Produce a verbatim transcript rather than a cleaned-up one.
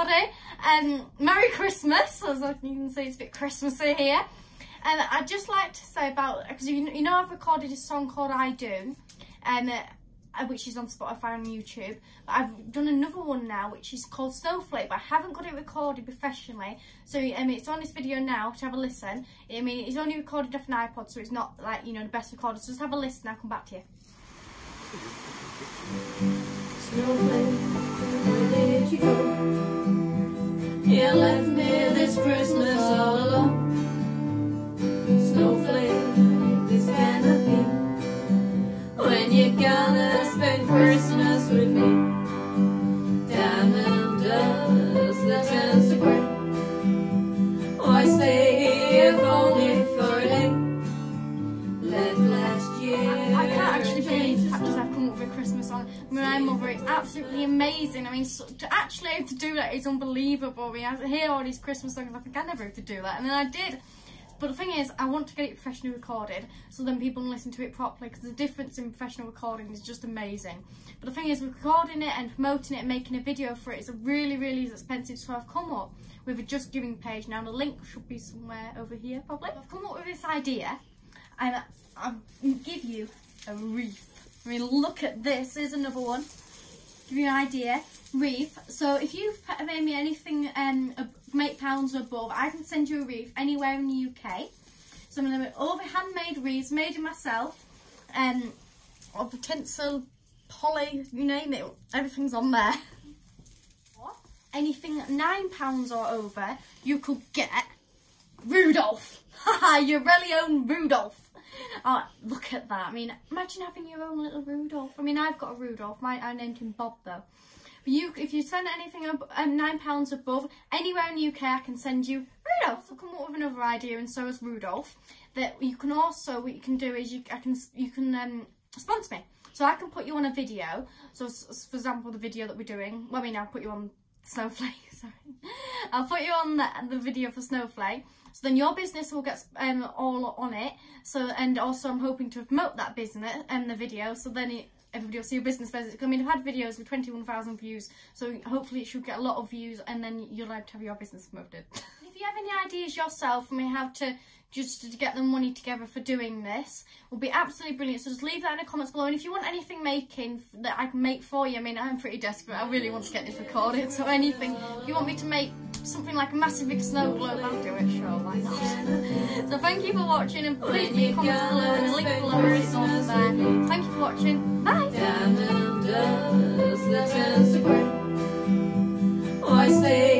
everybody. Um, Merry Christmas, as you can see, it's a bit Christmassy here. And I'd just like to say about, because you, you know I've recorded a song called I Do, um, uh, which is on Spotify and YouTube. But I've done another one now, which is called Snowflake, but I haven't got it recorded professionally. So um, it's on this video now, to have a listen. I mean, it's only recorded off an iPod, so it's not like, you know, the best recorder. So just have a listen and I'll come back to you. Snowflake, where did you go? You left me this Christmas all alone. Snowflake, this cannot be. When you gonna spend Christmas with me? Diamond dust that turns to grey. Why stay if only for a day? Left last year. I, I can't actually believe the fact that I've come up with a Christmas song. My mother, it's absolutely amazing. I mean, so, to actually have to do that is unbelievable. I mean, I hear all these Christmas songs, I think I never have to do that, and then I did. But the thing is, I want to get it professionally recorded so then people can listen to it properly, because the difference in professional recording is just amazing. But the thing is, recording it and promoting it and making a video for it is really, really expensive, so I've come up with a Just Giving page now, and the link should be somewhere over here, probably. I've come up with this idea, and I'll give you a wreath. I mean, look at this. Here's another one. Give you an idea. Wreath. So if you've made me anything um, from eight pounds or above, I can send you a wreath anywhere in the U K. So I'm going to make all the handmade wreaths, made in myself, um, or tinsel, poly, you name it. Everything's on there. Anything nine pounds or over, you could get Rudolph. Haha, your really own Rudolph. Oh, look at that. I mean, imagine having your own little Rudolph. I mean, I've got a Rudolph. My, I named him Bob, though. But you, if you send anything up, um, nine pounds above, anywhere in the U K, I can send you Rudolph. I'll come up with another idea, and so is Rudolph. That you can also, what you can do is you, I can, you can um, sponsor me. So I can put you on a video. So, for example, the video that we're doing. Well, I mean, I'll put you on Snowflake, sorry. I'll put you on the, the video for Snowflake. So then your business will get um, all on it. So, and also I'm hoping to promote that business and um, the video. So then it, everybody will see your business. I mean, I've had videos with twenty-one thousand views. So hopefully it should get a lot of views, and then you'll have to have your business promoted. If you have any ideas yourself, I mean, how to just to get the money together for doing this, will be absolutely brilliant. So just leave that in the comments below. And if you want anything making that I can make for you, I mean, I'm pretty desperate. I really want to get this recorded. So anything, if you want me to make something like a massive big snow globe, I'll do it, sure, why not? So thank you for watching, and please leave comments below, and the link below is on there. Thank you for watching. Bye!